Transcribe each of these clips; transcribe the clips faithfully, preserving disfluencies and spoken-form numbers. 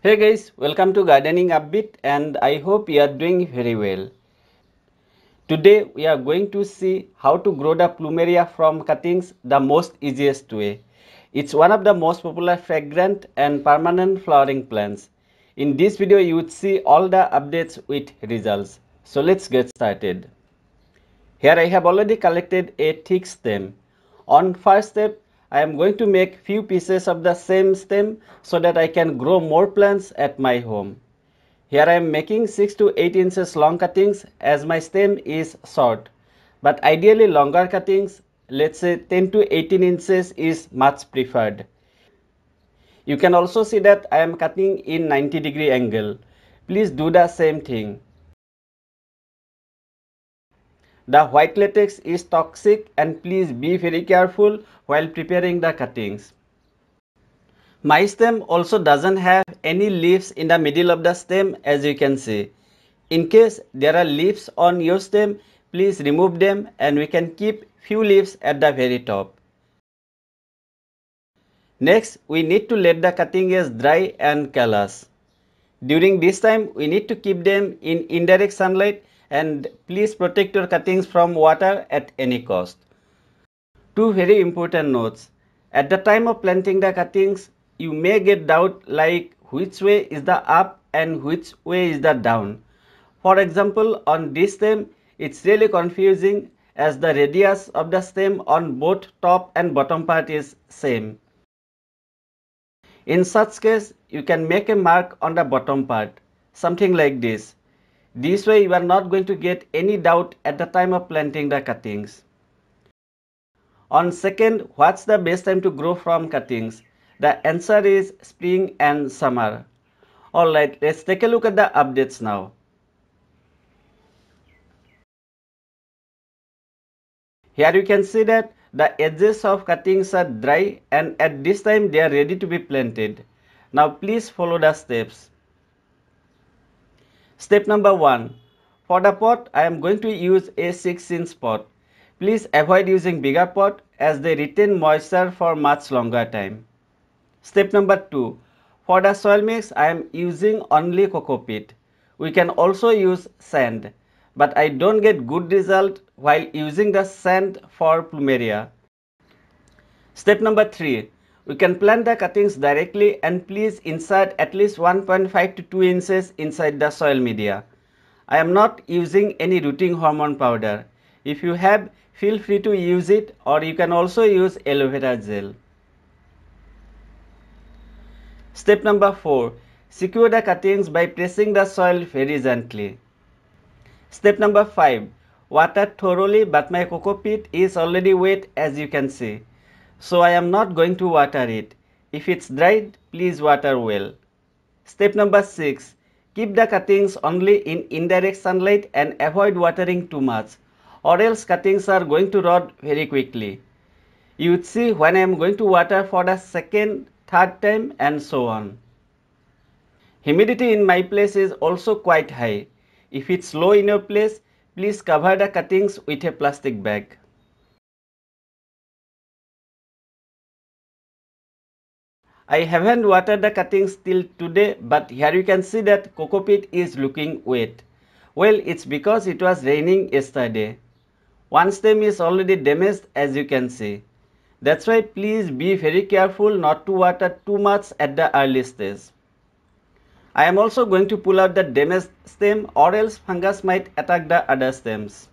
Hey guys, welcome to Gardening Upbeat, and I hope you are doing very well. Today we are going to see how to grow the plumeria from cuttings the most easiest way. It's one of the most popular fragrant and permanent flowering plants. In this video you would see all the updates with results. So let's get started. Here I have already collected a thick stem. On first step, I am going to make few pieces of the same stem so that I can grow more plants at my home. Here I am making six to eight inches long cuttings as my stem is short. But ideally longer cuttings, let's say ten to eighteen inches is much preferred. You can also see that I am cutting in ninety degree angle. Please do the same thing. The white latex is toxic and please be very careful while preparing the cuttings. My stem also doesn't have any leaves in the middle of the stem, as you can see. In case there are leaves on your stem, please remove them and we can keep few leaves at the very top. Next, we need to let the cutting edges dry and callus. During this time, we need to keep them in indirect sunlight, and please protect your cuttings from water at any cost. Two very important notes. At the time of planting the cuttings, you may get doubt like which way is the up and which way is the down. For example, on this stem, it's really confusing as the radius of the stem on both top and bottom part is same. In such case, you can make a mark on the bottom part, something like this. This way you are not going to get any doubt at the time of planting the cuttings. On second, what's the best time to grow from cuttings? The answer is spring and summer. Alright, let's take a look at the updates now. Here you can see that the edges of cuttings are dry and at this time they are ready to be planted. Now please follow the steps. Step number one. For the pot, I am going to use a six inch pot. Please avoid using bigger pot as they retain moisture for much longer time. Step number two. For the soil mix, I am using only coco peat. We can also use sand, but I don't get good result while using the sand for plumeria. Step number three. We can plant the cuttings directly, and please insert at least one point five to two inches inside the soil media. I am not using any rooting hormone powder. If you have, feel free to use it, or you can also use aloe vera gel. Step number four. Secure the cuttings by pressing the soil very gently. Step number five. Water thoroughly, but my coco peat is already wet as you can see. So I am not going to water it. If it's dried, please water well. Step number six. Keep the cuttings only in indirect sunlight and avoid watering too much, or else cuttings are going to rot very quickly. You would see when I am going to water for the second, third time and so on. Humidity in my place is also quite high. If it's low in your place, please cover the cuttings with a plastic bag. I haven't watered the cuttings till today, but here you can see that coco peat is looking wet. Well, it's because it was raining yesterday. One stem is already damaged as you can see. That's why please be very careful not to water too much at the early stage. I am also going to pull out the damaged stem, or else fungus might attack the other stems.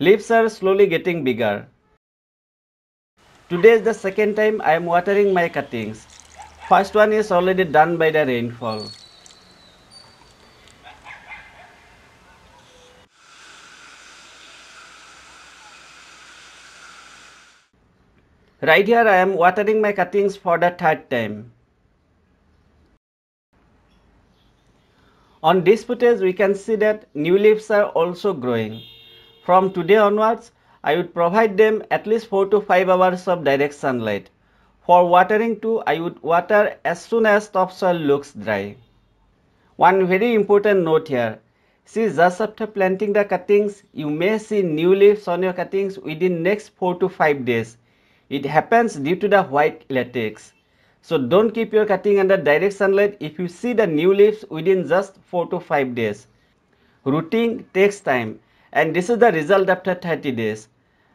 Leaves are slowly getting bigger. Today is the second time I am watering my cuttings. First one is already done by the rainfall. Right here I am watering my cuttings for the third time. On this footage we can see that new leaves are also growing. From today onwards, I would provide them at least four to five hours of direct sunlight. For watering too, I would water as soon as topsoil looks dry. One very important note here. See, just after planting the cuttings, you may see new leaves on your cuttings within next four to five days. It happens due to the white latex. So don't keep your cutting under direct sunlight if you see the new leaves within just four to five days. Rooting takes time, and this is the result after thirty days.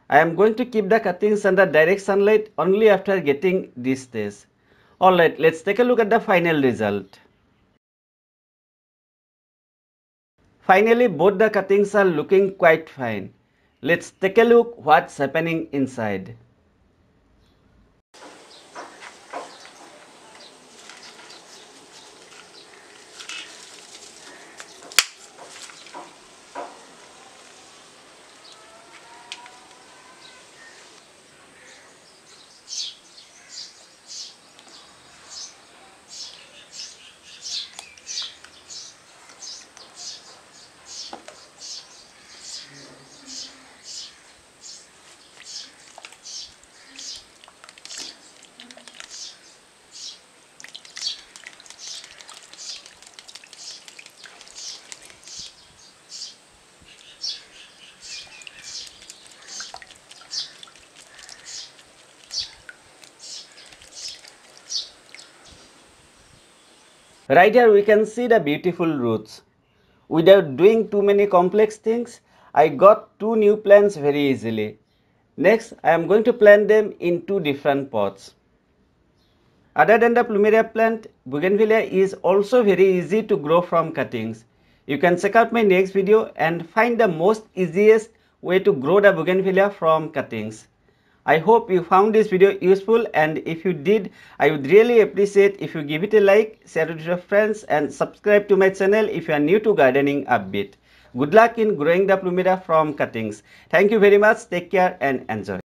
I am going to keep the cuttings under direct sunlight only after getting these days. Alright, let's take a look at the final result. Finally, both the cuttings are looking quite fine. Let's take a look what's happening inside. Right here we can see the beautiful roots. Without doing too many complex things, I got two new plants very easily. Next, I am going to plant them in two different pots. Other than the plumeria plant, bougainvillea is also very easy to grow from cuttings. You can check out my next video and find the most easiest way to grow the bougainvillea from cuttings. I hope you found this video useful, and if you did, I would really appreciate if you give it a like, share it with your friends, and subscribe to my channel if you are new to Gardening Upbeat. Good luck in growing the plumeria from cuttings. Thank you very much. Take care and enjoy.